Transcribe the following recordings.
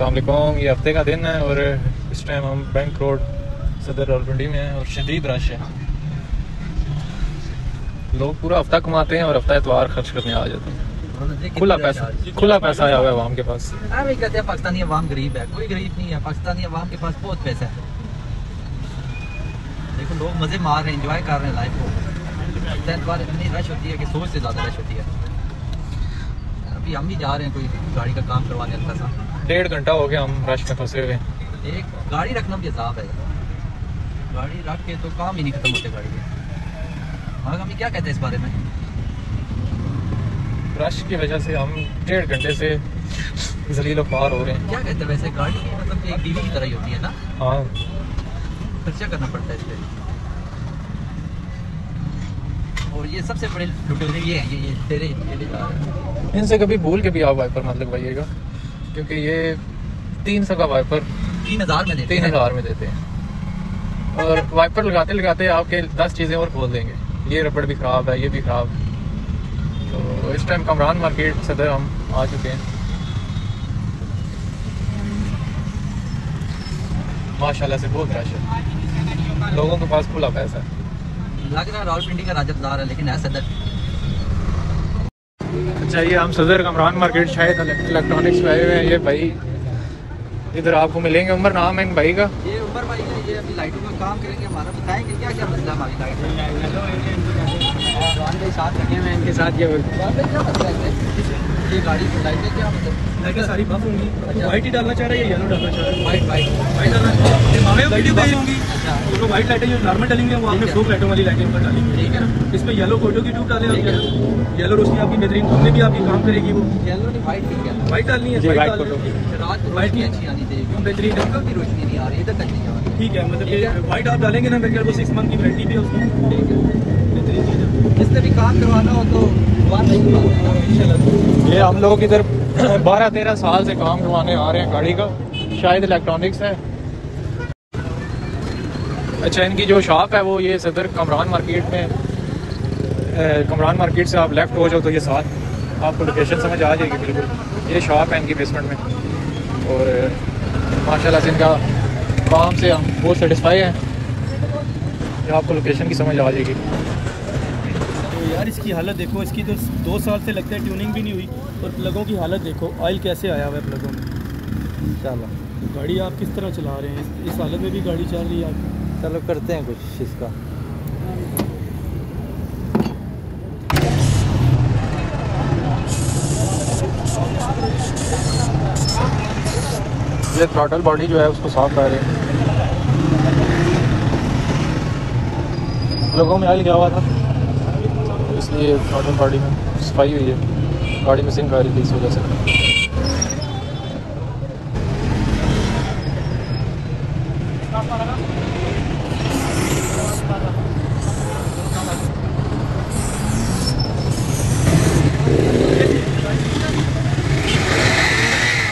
अस्सलाम वालेकुम। ये हफ्ते का दिन है और इस टाइम हम बैंक रोड सदर रावलपिंडी में हैं और शदीद रश है। लोग पूरा हफ्ता कमाते हैं और हफ्ता इतवार खर्च करने आ जाते हैं। खुला पैसा आया हुआ है आवाम के पास। आप ये कहते हैं पाकिस्तानी आवाम गरीब है, कोई गरीब नहीं है, पाकिस्तानी आवाम के पास बहुत पैसा है। देखो लोग मजे मार रहे हैं, एंजॉय कर रहे हैं लाइफ को। इतवार इतनी रश होती है कि सोच से ज़्यादा रश होती है। अभी हम भी जा रहे हैं कोई गाड़ी का काम करवाने, हल्का सा 1.5 घंटा हो गया हम रश में फंसे हुए हैं। एक गाड़ी रखना भी अज़ाब है, गाड़ी रख के तो काम ही नहीं खत्म होते गाड़ी के। और हम क्या कहते हैं इस बारे में? रश की वजह से हम 1.5 घंटे से जलीलो पार हो रहे हैं। क्या कहते हैं वैसे गाड़ी मतलब एक बीवी की तरह ही होती है ना। हाँ खर्चा करना पड़ता है इस पर। और ये सबसे बड़े लुटेरे ये हैं, ये तेरे इनसे कभी भूल के भी आप वाइपर मत लगवाइएगा, क्योंकि ये 300 का वाइपर 3000 में देते हैं। और वाइपर लगाते लगाते आपके 10 चीज़ें और खोल देंगे। ये रबड़ भी ख़राब है, ये भी ख़राब। तो इस टाइम कमरान मार्केट सदर हम आ चुके हैं। माशाल्लाह से बहुत रश है, लोगों के पास खुला पैसा है। लग रहा है रावलपिंडी का राजदार है लेकिन है सदर। अच्छा ये हम सदर कमरान मार्केट शायद इलेक्ट्रॉनिक्स आए हुए हैं। ये भाई इधर आपको मिलेंगे, उमर नाम है इन भाई का। ये उमर भाई है, ये अभी लाइटों का काम करेंगे, हमारा बताएंगे क्या क्या मसला हमारी लाइट है। रावल भाई साथ लगे हुए इनके साथ। ये गाड़ी की लाइट है क्या मतलब? सारी बफ होंगी। वाइट ही डालना चाह रहा है या येलो डालना चाह रहा है? वाइट डालना चाह रहा है। हमें वीडियो पे होंगी जो वाइट लाइटें जो नॉर्मल डालेंगे वो आपने फ्लोक लाइटों वाली लाइटें पर डालेंगे, ठीक है ना। इसमें येलो कोटो की ट्यूब डालें और येलो रोशनी आपकी बेहतरीन घूमने भी आपकी काम करेगी। वो येलो नहीं वाइट ठीक है, वाइट डालनी है। रात को वाइट नहीं अच्छी आनी चाहिए, बेहतरीन की रोशनी नहीं आ रही इधर तक नहीं, ठीक है। मतलब ये वाइट आप डालेंगे ना मेरे ख्याल वो 6 मंथ की वारंटी भी है उसकी, ठीक है बेहतरीन चीज़ है। इससे भी काम करवाना हो तो इंशाल्लाह। ये हम लोग इधर 12-13 साल से काम करवाने आ रहे हैं गाड़ी का, शायद इलेक्ट्रॉनिक्स है। अच्छा इनकी जो शॉप है वो ये सदर कमरान मार्केट में। कमरान मार्केट से आप लेफ़्ट हो जाओ तो ये साथ आपको लोकेशन समझ आ जाएगी बिल्कुल। ये शॉप है इनकी बेसमेंट में और माशाल्लाह से इनका काम से हम बहुत सेटिस्फाई हैं। ये आपको लोकेशन की समझ आ जाएगी। तो यार इसकी हालत देखो, इसकी तो 2 साल से लगता है ट्यूनिंग भी नहीं हुई। और प्लगों की हालत देखो, ऑयल कैसे आया हुआ है प्लगों में। इंशाल्लाह गाड़ी आप किस तरह चला रहे हैं, इस हालत में भी गाड़ी चल रही है आप। चलो करते हैं कुछ इसका। ये थ्रॉटल बॉडी जो है उसको साफ कर रहे हैं। लोगों में ऑयल गया हुआ था इसलिए थ्रॉटल बॉडी में सफाई हुई है, गाड़ी में सिंक आ रही थी इस वजह से।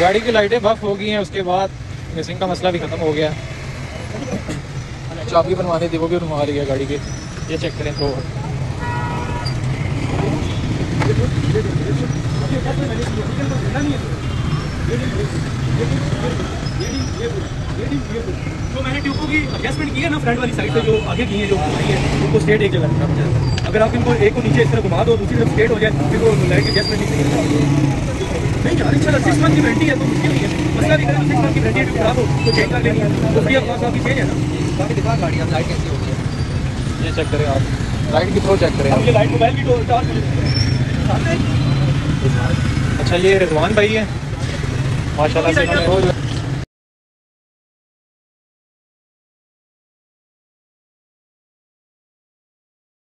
गाड़ी की लाइटें बफ हो गई हैं, उसके बाद मिसिंग का मसला भी ख़त्म हो गया। चाबी बनवानी थी वो भी बनवा लिया गाड़ी के। ये चेक करें तो जो मैंने ट्यूबों की एडजस्टमेंट की है ना फ्रंट वाली साइड से, जो आगे की है जो घुमाई है उनको स्ट्रेट एक जगह रखना पड़ता है। अगर आप इनको एक को नीचे इस तरह घुमा दो दूसरी तरफ स्ट्रेट हो जाए फिर वो लाइट एडजस्टमेंट नहीं यार। अच्छा 6 मंथ की वारंटी है तो मुश्किल नहीं है, मसला भी करें 6 मंथ की वारंटी खराब हो तो चेक कर लेनी है तो फ्री आपका आपकी चेंज है ना। बाकी दिखा गाड़ी आप लाइट कैसी होती है ये चेक करें आप, लाइट की थ्रो चेक करें आप। ये लाइट मोबाइल की टॉर्च। अच्छा ये रिजवान भाई है माशाल्लाह से।